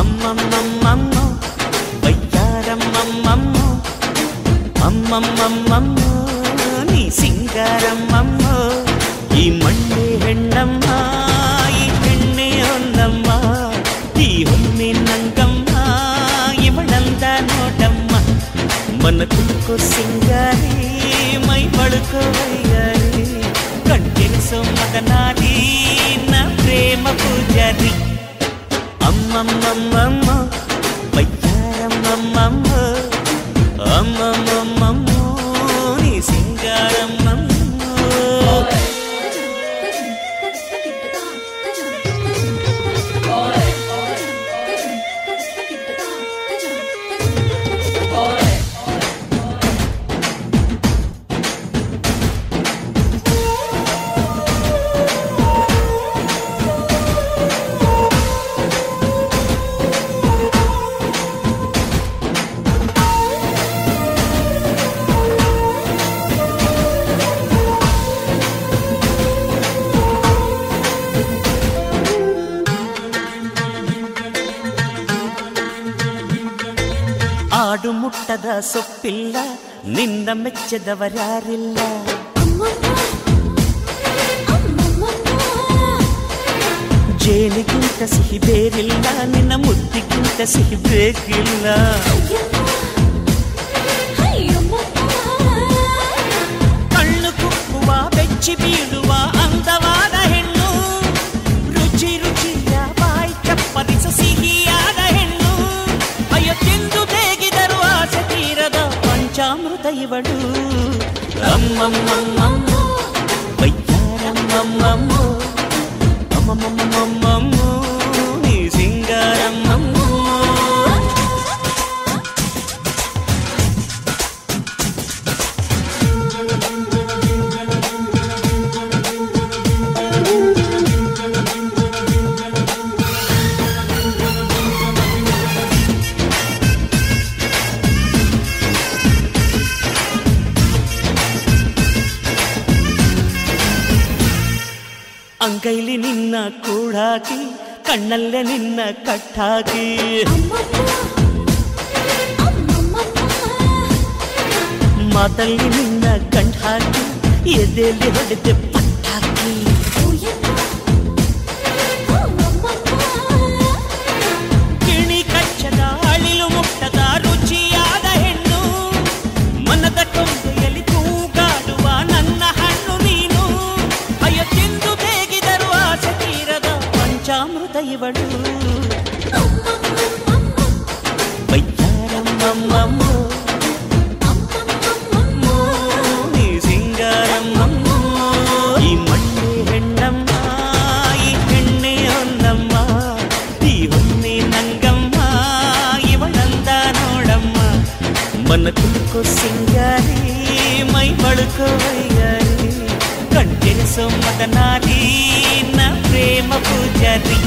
అమ్మమ్మమ్మమ్మో వయ్యారమ్మమ్మమ్మో అమ్మమ్మమ్మమ్మో నీ సింగారమ్మమ్మో ఈ మండే హెండమ్మ ఈ హెన్నే ఉందమ్మ ఈ హొమ్మె నంగమ్మ ఇవళంద నోటమ్మ మన తుక్కు సింగారే మై బడుకో వయ్యారే కంటెనసో మదనాది నా ప్రేమ పూజారి అమ్మమ్మమ్మమ్మో వయ్యారమ్మమ్మమ్మో అమ్మమ్మమ్మమ్మో నీ సింగారమ్మమ్మో आडु मुट्टद सोप्पिल्ल निन्न मेच्चदवरारिल्ल जेनिगिंत सिहि बेरिल्ल निन्न मुद्दिगिंत सिहि बेकिल्ल कण्णु कुक्कुव बेच्चि बीळुव अंदवाद हेण्णु रुचि रुचिय बायि चप्परिस सिहियाद हेण्णु अय्यो तिंदु पंचामृत इवडू अम्मम्मम्ममो वय्यारम्मम्ममो अम्मम्मम्ममो नी सिंगारम्ममो अंगैली निन्ना कूड़ाकी कण्णल्ले निन्ना कट्टाकी मातल्ली निन्ना कंठाकी एदेली होडिदे पट्टाकी किणी कच्चद अळिलु मुट्टद रुचियाद हेण्णु मनद कोंगेयलि तूगाडुव नन्न हण्णु नीनु अय्यो तिंदु पंचामृत इवडू वय्यारम्मम्ममो नी सिंगारम्मम्मो ई मण्णे हेण्णम्म ई हेन्ने ओंदम्म ई होन्ने नंगम्म इवळंद नोडम्म मन तुक्को सिंगारे मई बळुको वय्यारे कंटेन सोमदनारी ना प्रेम पूजारी।